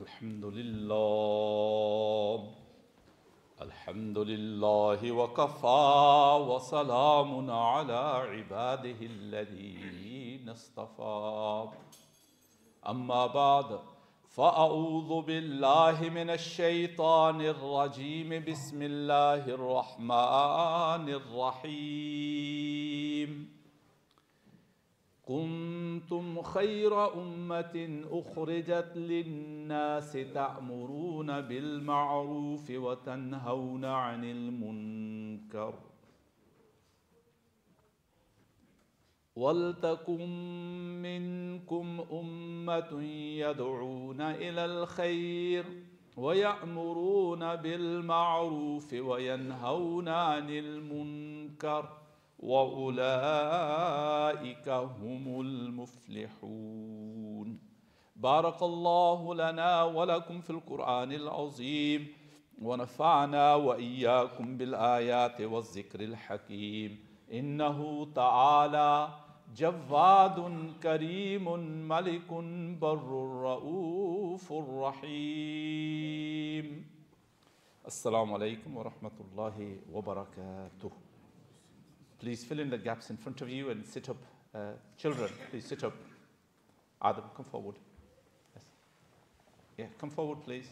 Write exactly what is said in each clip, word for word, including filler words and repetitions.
Alhamdulillah, Alhamdulillahi wa kafa wa salamun ala ibadihi alladhina istafa. Amma ba'd, fa'a'udhu billahi minash shaitanir rajim, bismillahir rahmanir rahim. كنتم خير أمة أخرجت للناس تأمرون بالمعروف وتنهون عن المنكر ولتكن منكم أمة يدعون إلى الخير ويأمرون بالمعروف وينهون عن المنكر وَأُولَٰئِكَ هُمُ الْمُفْلِحُونَ. بارك الله لنا ولكم في القرآن العظيم ونفعنا وإياكم بالآيات والذكر الحكيم. إنه تعالى جواد كريم ملك بر رؤوف رحيم. السلام عليكم ورحمة الله وبركاته. Please fill in the gaps in front of you and sit up. Uh, children, please sit up. Adam, come forward. Yes. Yeah, come forward, please.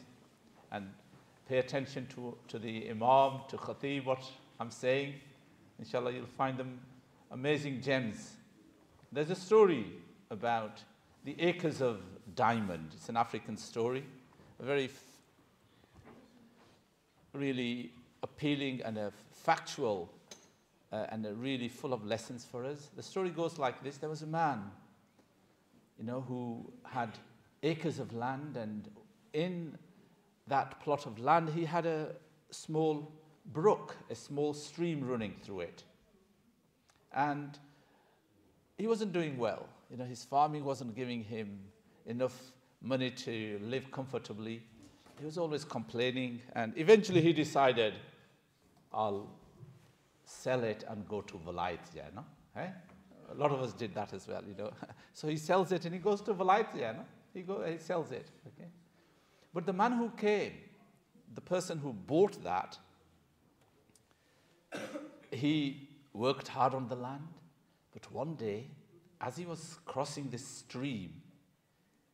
And pay attention to, to the Imam, to Khatib, what I'm saying. Inshallah, you'll find them amazing gems. There's a story about the acres of diamond. It's an African story. A very, f really appealing and a factual Uh, and really full of lessons for us. The story goes like this. There was a man, you know, who had acres of land, and in that plot of land he had a small brook, a small stream running through it. And he wasn't doing well. You know, his farming wasn't giving him enough money to live comfortably. He was always complaining, and eventually he decided, I'll sell it and go to Valaithjana. Eh? A lot of us did that as well, you know. So he sells it and he goes to Valaithjana. He go, he sells it. Okay. But the man who came, the person who bought that, he worked hard on the land. But one day, as he was crossing this stream,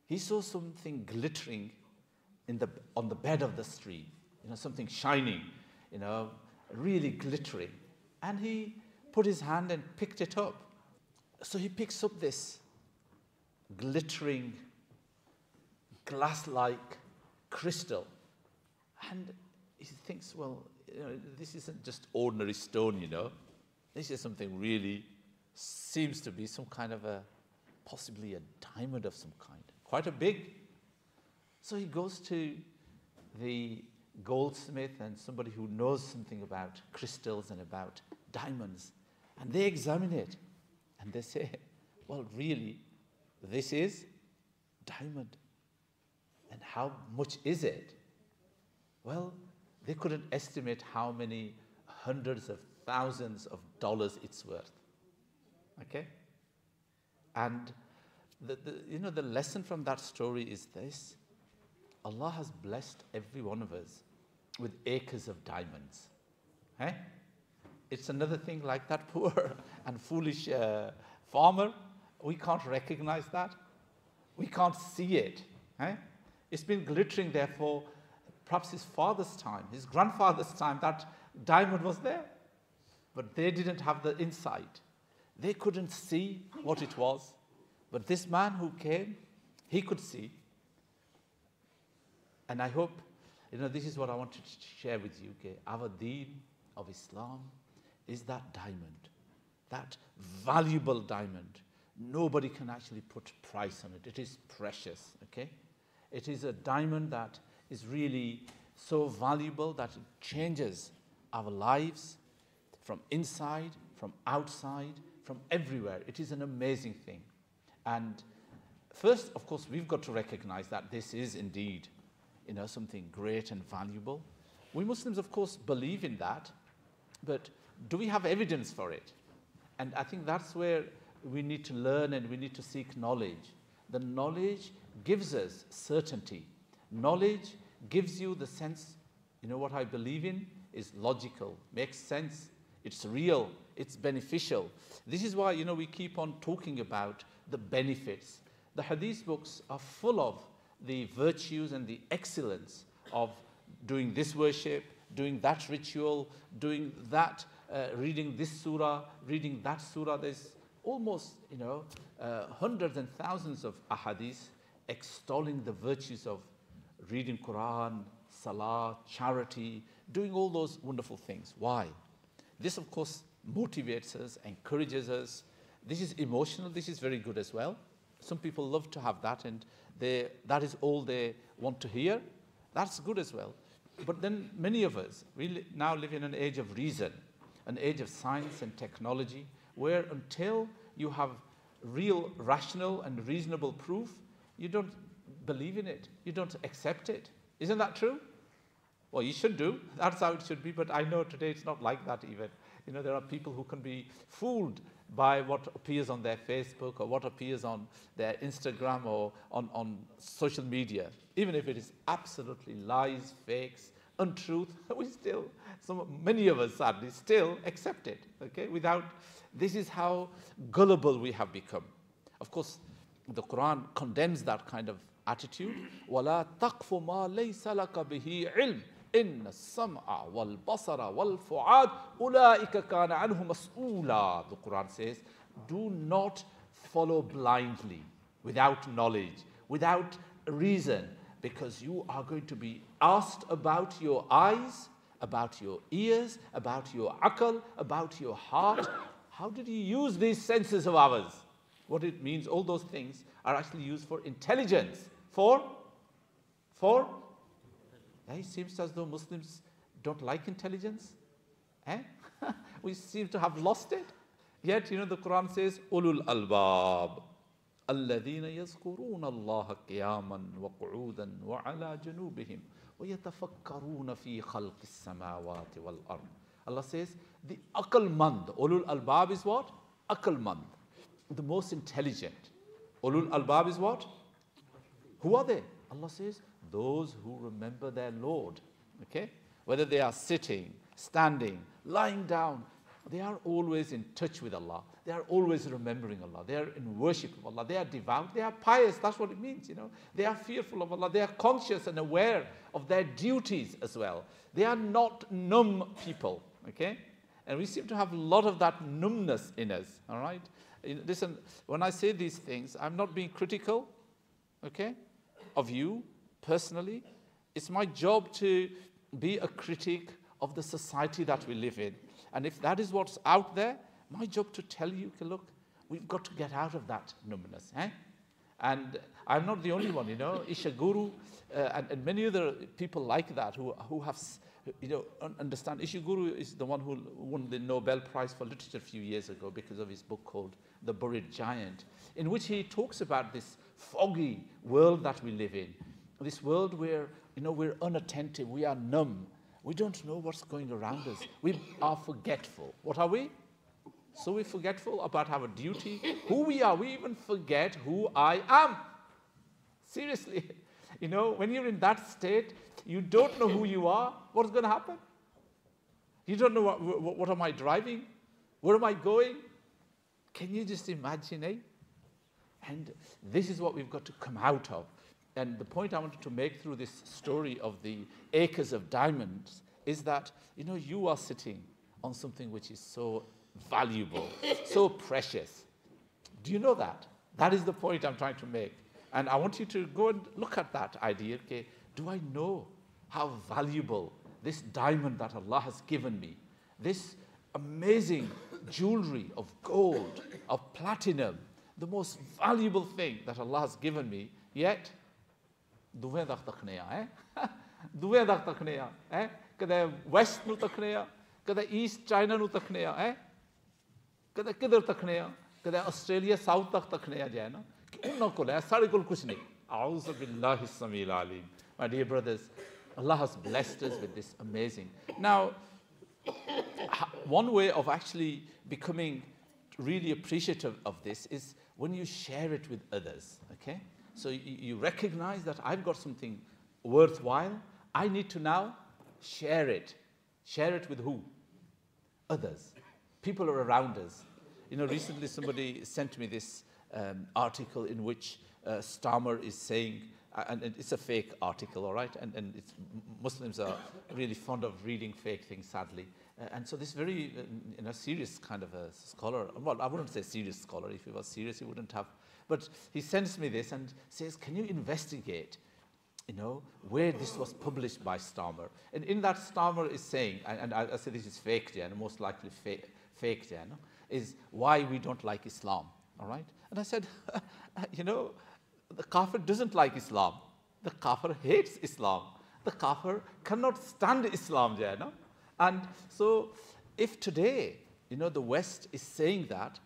he saw something glittering in the on the bed of the stream. You know, something shining. You know, really glittering. And he put his hand and picked it up. So he picks up this glittering, glass-like crystal. And he thinks, well, you know, this isn't just ordinary stone, you know. This is something really, seems to be some kind of a, possibly a diamond of some kind. Quite a big. So he goes to the goldsmith and somebody who knows something about crystals and about diamonds, and they examine it and they say, well, really, this is diamond. And how much is it? Well, they couldn't estimate how many hundreds of thousands of dollars it's worth. Okay? And the, the, you know, the lesson from that story is this: Allah has blessed every one of us with acres of diamonds. Eh? It's another thing like that poor and foolish uh, farmer. We can't recognize that. We can't see it. Eh? It's been glittering there for perhaps his father's time, his grandfather's time, that diamond was there. But they didn't have the insight. They couldn't see what it was. But this man who came, he could see. And I hope, you know, this is what I wanted to share with you, okay? Our deen of Islam is that diamond, that valuable diamond. Nobody can actually put price on it. It is precious, okay? It is a diamond that is really so valuable that it changes our lives from inside, from outside, from everywhere. It is an amazing thing. And first, of course, we've got to recognize that this is indeed, you know, something great and valuable. We Muslims, of course, believe in that, but do we have evidence for it? And I think that's where we need to learn and we need to seek knowledge. The knowledge gives us certainty. Knowledge gives you the sense, you know, what I believe in is logical, makes sense, it's real, it's beneficial. This is why, you know, we keep on talking about the benefits. The hadith books are full of the virtues and the excellence of doing this worship, doing that ritual, doing that, uh, reading this surah, reading that surah. There's almost, you know, uh, hundreds and thousands of ahadith extolling the virtues of reading Quran, salah, charity, doing all those wonderful things. Why? This, of course, motivates us, encourages us. This is emotional. This is very good as well. Some people love to have that, and they, that is all they want to hear. That's good as well. But then many of us, we li now live in an age of reason, an age of science and technology, where until you have real, rational and reasonable proof, you don't believe in it. You don't accept it. Isn't that true? Well, you should do. That's how it should be. But I know today it's not like that even. You know, there are people who can be fooled by what appears on their Facebook or what appears on their Instagram or on, on social media. Even if it is absolutely lies, fakes, untruth, we still, some, many of us sadly, still accept it, okay? Without, this is how gullible we have become. Of course, the Quran condemns that kind of attitude. وَلَا تَقْفُ مَا لَيْسَ لَكَ بِهِ عِلْمٍ إِنَّ السَّمْعَ وَالْبَصَرَ وَالْفُعَادِ أُولَٰئِكَ كَانَ عَنْهُ مَسْئُولًا. The Quran says, do not follow blindly, without knowledge, without reason, because you are going to be asked about your eyes, about your ears, about your akal, about your heart. How did you use these senses of ours? What it means, all those things are actually used for intelligence. For? For? It seems as though Muslims don't like intelligence. Eh? We seem to have lost it. Yet, you know, the Quran says, Ulul albab. الَّذِينَ يَذْكُرُونَ اللَّهَ قِيَامًا وَقُعُودًا وَعَلَى جُنُوبِهِمْ وَيَتَفَكَّرُونَ فِي خَلْقِ السَّمَاوَاتِ وَالْأَرْضِ. Allah says, the Aqalmand, Ulul Albab is what? Aqalmand, the most intelligent. Ulul Albab is what? Who are they? Allah says, those who remember their Lord. Okay? Whether they are sitting, standing, lying down, they are always in touch with Allah. They are always remembering Allah. They are in worship of Allah. They are devout. They are pious. That's what it means, you know. They are fearful of Allah. They are conscious and aware of their duties as well. They are not numb people, okay? And we seem to have a lot of that numbness in us, all right? Listen, when I say these things, I'm not being critical, okay, of you personally. It's my job to be a critic of the society that we live in. And if that is what's out there, my job to tell you, okay, look, we've got to get out of that numbness. Eh? And I'm not the only one, you know. Ishiguro uh, and, and many other people like that who, who have, you know, understand. Ishiguro is the one who won the Nobel Prize for Literature a few years ago because of his book called The Buried Giant, in which he talks about this foggy world that we live in, this world where, you know, we're unattentive, we are numb. We don't know what's going around us. We are forgetful. What are we? So we're forgetful about our duty, who we are. We even forget who I am. Seriously. You know, when you're in that state, you don't know who you are. What's going to happen? You don't know what, what, what am I driving? Where am I going? Can you just imagine, eh? And this is what we've got to come out of. And the point I wanted to make through this story of the acres of diamonds is that, you know, you are sitting on something which is so valuable, so precious. Do you know that? That is the point I'm trying to make. And I want you to go and look at that idea. Okay, do I know how valuable this diamond that Allah has given me, this amazing jewelry of gold, of platinum, the most valuable thing that Allah has given me, yet, duwe dak takne ya, eh? Duwe dak takne ya, eh? Kada west nu takne ya, kada east China nu takne ya, eh? Kada kidhar takne ya, kada Australia south tak takne ya jaye na. Unna kol hai, sare kol kuch nahi. A'udhu billahi samil alim. My dear brothers, Allah has blessed us with this amazing. Now, one way of actually becoming really appreciative of this is when you share it with others, okay? So you recognize that I've got something worthwhile, I need to now share it. Share it with who? Others. People are around us. You know, recently somebody sent me this um, article in which uh, Starmer is saying, and, and it's a fake article, all right? And, and it's, Muslims are really fond of reading fake things, sadly. Uh, and so this very uh, you know, serious kind of a scholar, well, I wouldn't say serious scholar. If he was serious, he wouldn't have. But he sends me this and says, can you investigate, you know, where this was published by Starmer? And in that, Starmer is saying, and, and I, I say this is fake, yeah, and most likely fa fake, yeah, no? Is why we don't like Islam, all right? And I said, you know, the kafir doesn't like Islam. The kafir hates Islam. The kafir cannot stand Islam, yeah, no? And so if today, you know, the West is saying that,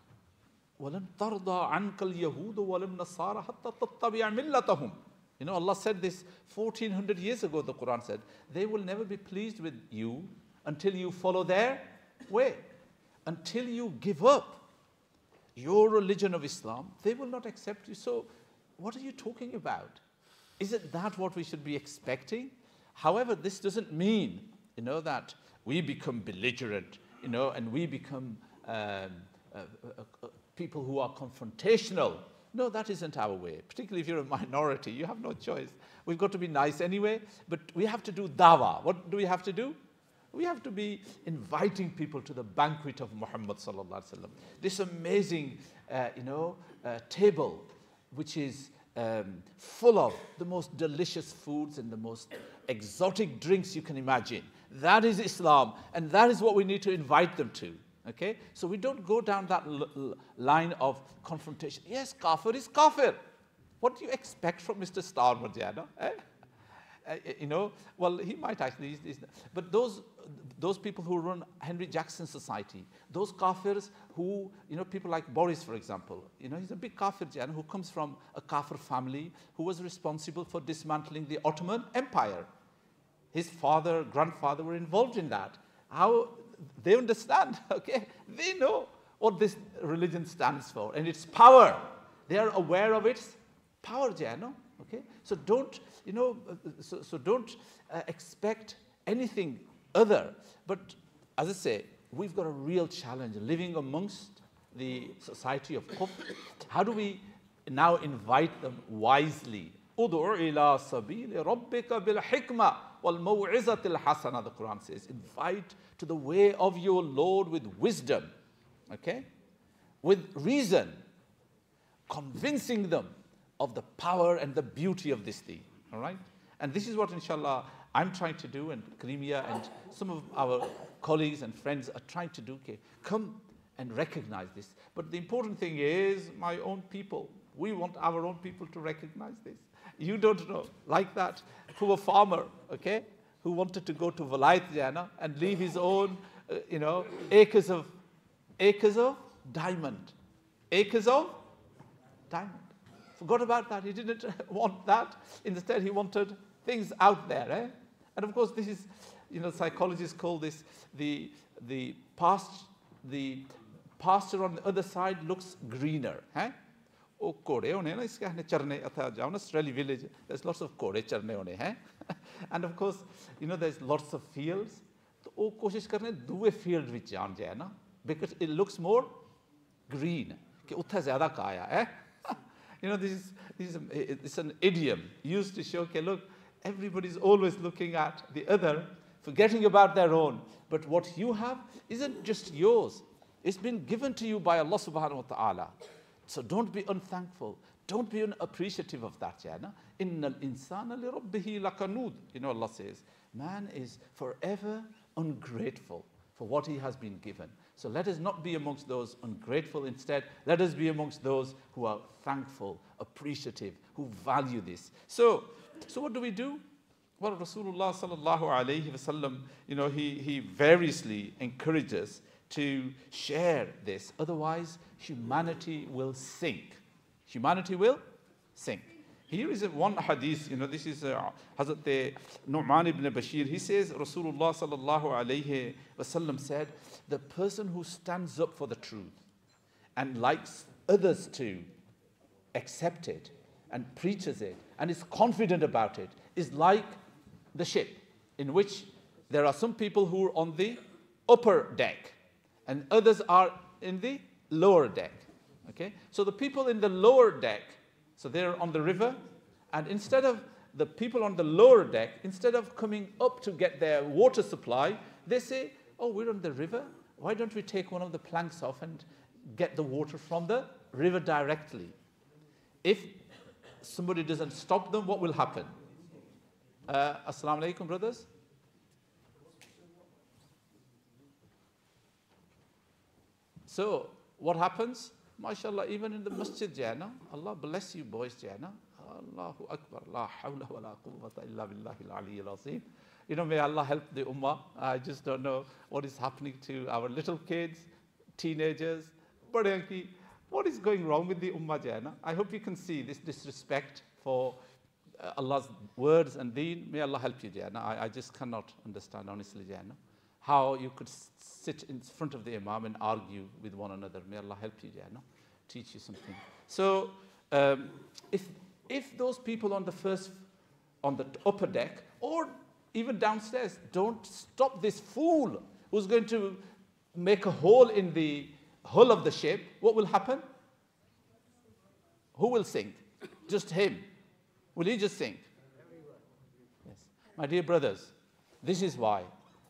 وَلَمْ تَرْضَىٰ عَنْكَ الْيَهُودُ وَلَمْ نَصَارَ حَتَّى تَتَّبِعَ مِلَّتَهُمْ. You know, Allah said this fourteen hundred years ago, the Quran said, they will never be pleased with you until you follow their way. Until you give up your religion of Islam, they will not accept you. So what are you talking about? Isn't that what we should be expecting? However, this doesn't mean, you know, that we become belligerent, you know, and we become um, uh, uh, uh, people who are confrontational. No, that isn't our way. Particularly if you're a minority, you have no choice. We've got to be nice anyway, but we have to do dawah. What do we have to do? We have to be inviting people to the banquet of Muhammad sallallahu alaihi wasallam. This amazing, uh, you know, uh, table, which is um, full of the most delicious foods and the most exotic drinks you can imagine. That is Islam, and that is what we need to invite them to. Okay, so we don't go down that l l line of confrontation. Yes, kafir is kafir. What do you expect from Mister Starmer, Diana? Eh? Uh, you know, well, he might actually, he's, he's, but those those people who run Henry Jackson Society, those kafirs who, you know, people like Boris, for example, you know, he's a big kafir, Jan, who comes from a kafir family who was responsible for dismantling the Ottoman Empire. His father, grandfather were involved in that. How they understand, okay? They know what this religion stands for and its power. They are aware of its power, Jan, no? Okay, so don't, you know, so, so don't uh, expect anything other. But as I say, we've got a real challenge living amongst the society of Kufr. How do we now invite them wisely? Ud'u ila sabili rabbika bil hikmah wal maw'izatil hasana, the Quran says. Invite to the way of your Lord with wisdom, okay? With reason, convincing them of the power and the beauty of this thing, all right? And this is what, inshallah, I'm trying to do, and Karimia and some of our colleagues and friends are trying to do. Okay, come and recognize this. But the important thing is my own people. We want our own people to recognize this. You don't know, like that poor farmer, okay, who wanted to go to Valaithjana and leave his own, uh, you know, acres of, acres of diamond, acres of diamond. Forgot about that. He didn't want that. Instead, he wanted things out there. Eh? And of course, this is, you know, psychologists call this the the past the pasture on the other side looks greener. Eh? Oh, kore hone na iske hne charne atha jaun Australia village. There's lots of kore charne hone. Eh? And of course, you know, there's lots of fields. So, oh, koshish karne due field vich jaan jaye na, because it looks more green. Ke utha zyada kaya. Eh? You know, this is, this is it's an idiom used to show, okay, look, everybody's always looking at the other, forgetting about their own. But what you have isn't just yours. It's been given to you by Allah subhanahu wa ta'ala. So don't be unthankful. Don't be unappreciative of that, Jana. Innal insana li rabbihi lakanud. You know, Allah says, man is forever ungrateful for what he has been given. So let us not be amongst those ungrateful. Instead, let us be amongst those who are thankful, appreciative, who value this. So, so what do we do? Well, Rasulullah sallallahu alayhi wa sallam, you know, he, he variously encourages to share this. Otherwise, humanity will sink. Humanity will sink. Here is one hadith, you know, this is uh, Hazrat Nu'man ibn Bashir. He says, Rasulullah sallallahu alayhi wa sallam said, the person who stands up for the truth and likes others to accept it and preaches it and is confident about it is like the ship, in which there are some people who are on the upper deck and others are in the lower deck. Okay? So the people in the lower deck, so they're on the river, and instead of the people on the lower deck, instead of coming up to get their water supply, they say, oh, we're on the river, why don't we take one of the planks off and get the water from the river directly? If somebody doesn't stop them, what will happen? Uh, Assalamu alaikum, brothers. So what happens? MashaAllah, even in the masjid, Jana, Allah bless you boys, Jana. Allahu Akbar, la hawla wa la quwwata illa billahi al-aliyyil azim. You know, may Allah help the ummah. I just don't know what is happening to our little kids, teenagers. What is going wrong with the ummah, Jana? I hope you can see this disrespect for Allah's words and deen. May Allah help you, Jana. I, I just cannot understand, honestly, Jana, how you could sit in front of the imam and argue with one another. May Allah help you, Jana, teach you something. So um, if, if those people on the first, on the upper deck, or even downstairs, don't stop this fool who's going to make a hole in the hull of the ship, what will happen? Who will sink? Just him. Will he just sink? Yes. My dear brothers, this is why,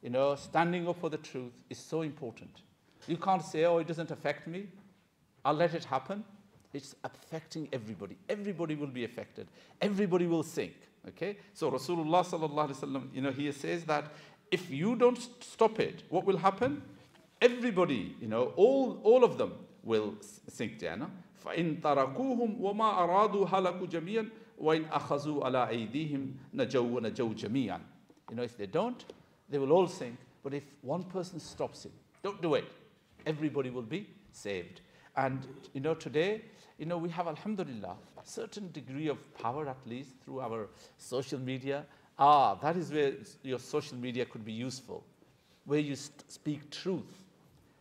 you know, standing up for the truth is so important. You can't say, oh, it doesn't affect me, I'll let it happen. It's affecting everybody. Everybody will be affected. Everybody will sink. Okay? So Rasulullah sallallahu alaihi wasallam, you know, he says that if you don't stop it, what will happen? Everybody, you know, all, all of them will sink, Jana. فَإِن تَرَكُوهُمْ وَمَا أَرَادُوا هَلَكُوا جَمِيعًا وَإِنْ أَخَذُوا عَلَىٰ أَيْدِيهِمْ نَجَوْا نَجَوْا جَمِيعًا. You know, if they don't, they will all sink. But if one person stops it, don't do it, everybody will be saved. And, you know, today, you know, we have, alhamdulillah, a certain degree of power, at least, through our social media. Ah, that is where your social media could be useful, where you speak truth.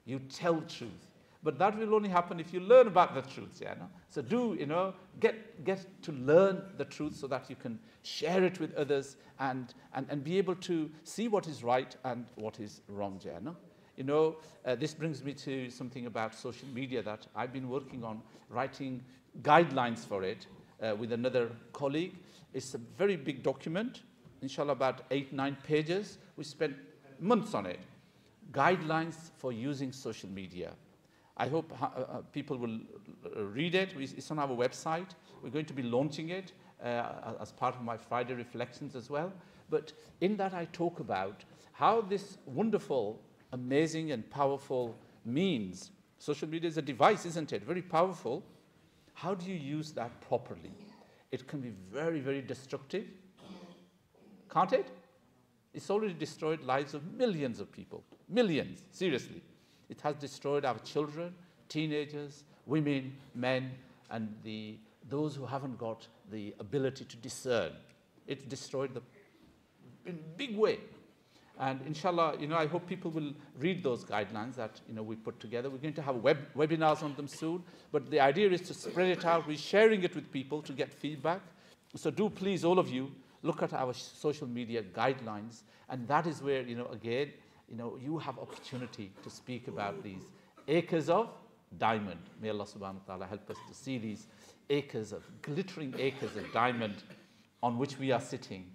You tell truth, but that will only happen if you learn about the truth, yeah, no? So do, you know, get, get to learn the truth so that you can share it with others and, and, and be able to see what is right and what is wrong, yeah, no? You know, uh, this brings me to something about social media that I've been working on, writing guidelines for it uh, with another colleague. It's a very big document, inshallah, about eight, nine pages. We spent months on it. Guidelines for using social media. I hope uh, people will read it. It's on our website. We're going to be launching it uh, as part of my Friday reflections as well. But in that I talk about how this wonderful, amazing and powerful means, social media is a device, isn't it? Very powerful. How do you use that properly? It can be very, very destructive, can't it? It's already destroyed lives of millions of people. Millions, seriously. It has destroyed our children, teenagers, women, men, and the, those who haven't got the ability to discern. It's destroyed the, in a big way. And inshallah, you know, I hope people will read those guidelines that, you know, we put together. We're going to have web, webinars on them soon, but the idea is to spread it out. We're sharing it with people to get feedback. So do please, all of you, look at our social media guidelines, and that is where, you know, again, you know, you have opportunity to speak about these acres of diamond. May Allah subhanahu wa ta'ala help us to see these acres of, glittering acres of diamond on which we are sitting.